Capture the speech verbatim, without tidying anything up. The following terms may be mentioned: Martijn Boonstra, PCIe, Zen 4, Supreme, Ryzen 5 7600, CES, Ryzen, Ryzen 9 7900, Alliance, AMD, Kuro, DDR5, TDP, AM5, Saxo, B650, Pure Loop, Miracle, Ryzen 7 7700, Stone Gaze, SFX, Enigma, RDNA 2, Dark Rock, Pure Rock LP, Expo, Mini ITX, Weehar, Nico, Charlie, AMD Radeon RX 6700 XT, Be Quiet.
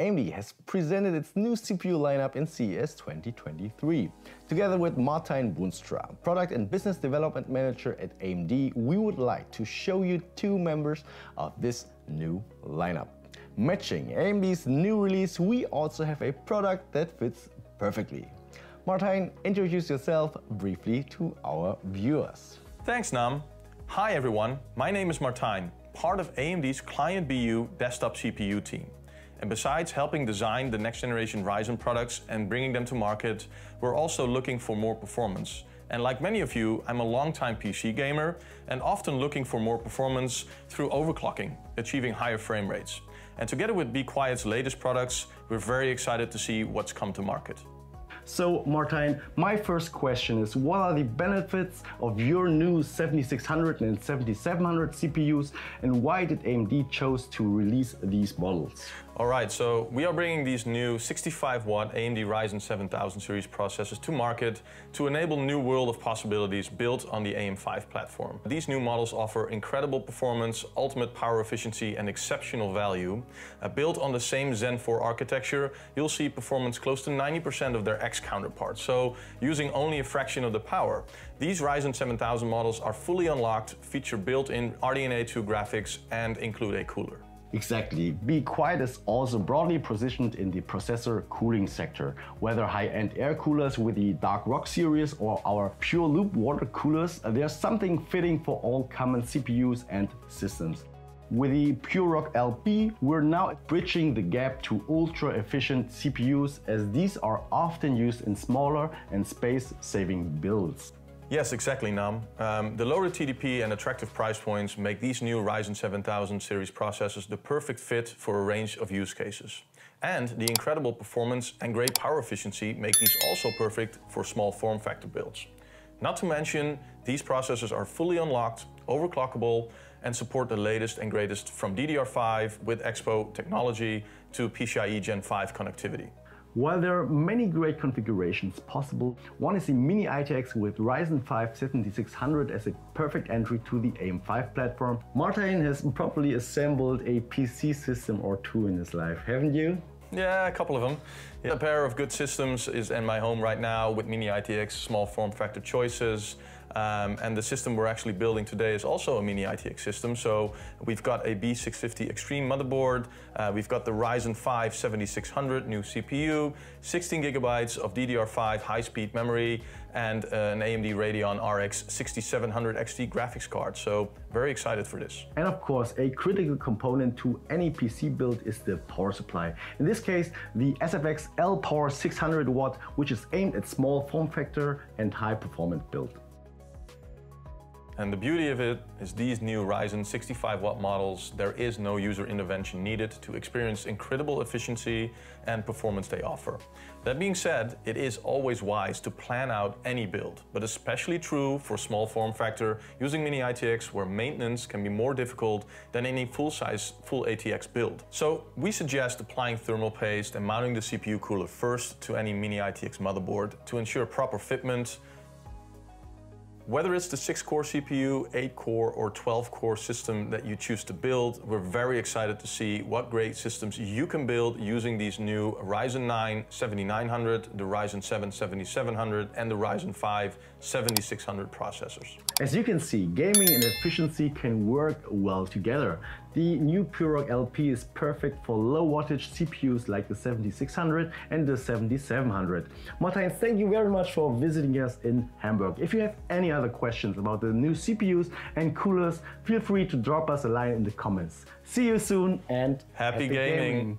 A M D has presented its new C P U lineup in C E S twenty twenty-three. Together with Martijn Boonstra, Product and Business Development Manager at A M D, we would like to show you two members of this new lineup. Matching A M D's new release, we also have a product that fits perfectly. Martijn, introduce yourself briefly to our viewers. Thanks, Nam. Hi, everyone. My name is Martijn, part of A M D's Client B U Desktop C P U team. And besides helping design the next generation Ryzen products and bringing them to market, we're also looking for more performance. And like many of you, I'm a longtime P C gamer and often looking for more performance through overclocking, achieving higher frame rates. And together with Be Quiet's latest products, we're very excited to see what's come to market. So Martijn, my first question is, what are the benefits of your new seventy-six hundred and seventy-seven hundred C P Us, and why did A M D chose to release these models? Alright, so we are bringing these new sixty-five watt A M D Ryzen seven thousand series processors to market to enable new world of possibilities built on the A M five platform. These new models offer incredible performance, ultimate power efficiency and exceptional value. Uh, built on the same Zen four architecture, you'll see performance close to ninety percent of their X counterparts, so using only a fraction of the power. These Ryzen seven thousand models are fully unlocked, feature built-in R D N A two graphics and include a cooler. Exactly. Be Quiet is also broadly positioned in the processor cooling sector. Whether high-end air coolers with the Dark Rock series or our Pure Loop water coolers, there's something fitting for all common C P Us and systems. With the Pure Rock L P, we're now bridging the gap to ultra-efficient C P Us, as these are often used in smaller and space-saving builds. Yes, exactly, Nam. Um, the lower T D P and attractive price points make these new Ryzen seven thousand series processors the perfect fit for a range of use cases. And the incredible performance and great power efficiency make these also perfect for small form factor builds. Not to mention, these processors are fully unlocked, overclockable, and support the latest and greatest from D D R five with Expo technology to PCIe Gen five connectivity. While there are many great configurations possible, one is the Mini I T X with Ryzen five seventy-six hundred as a perfect entry to the A M five platform. Martijn has probably assembled a P C system or two in his life, haven't you? Yeah, a couple of them. Yeah. A pair of good systems is in my home right now with Mini I T X, small form factor choices. Um, and the system we're actually building today is also a Mini I T X system. So we've got a B six fifty Extreme motherboard. Uh, we've got the Ryzen five seventy-six hundred new C P U, sixteen gigabytes of D D R five high-speed memory, and uh, an A M D Radeon R X sixty-seven hundred X T graphics card. So very excited for this. And of course, a critical component to any P C build is the power supply. In this case, the S F X L Power six hundred watt, which is aimed at small form factor and high-performance build. And the beauty of it is these new Ryzen sixty-five watt models, there is no user intervention needed to experience incredible efficiency and performance they offer. That being said, it is always wise to plan out any build, but especially true for small form factor using Mini I T X, where maintenance can be more difficult than any full-size, full A T X build. So we suggest applying thermal paste and mounting the C P U cooler first to any Mini I T X motherboard to ensure proper fitment. Whether it's the six core C P U, eight core or twelve core system that you choose to build, we're very excited to see what great systems you can build using these new Ryzen nine seventy-nine hundred, the Ryzen seven seventy-seven hundred and the Ryzen five seventy-six hundred processors. As you can see, gaming and efficiency can work well together. The new Pure Rock L P is perfect for low wattage C P Us like the seventy-six hundred and the seventy-seven hundred. Martijn, thank you very much for visiting us in Hamburg. If you have any other questions about the new C P Us and coolers, feel free to drop us a line in the comments. See you soon and happy, happy gaming! gaming.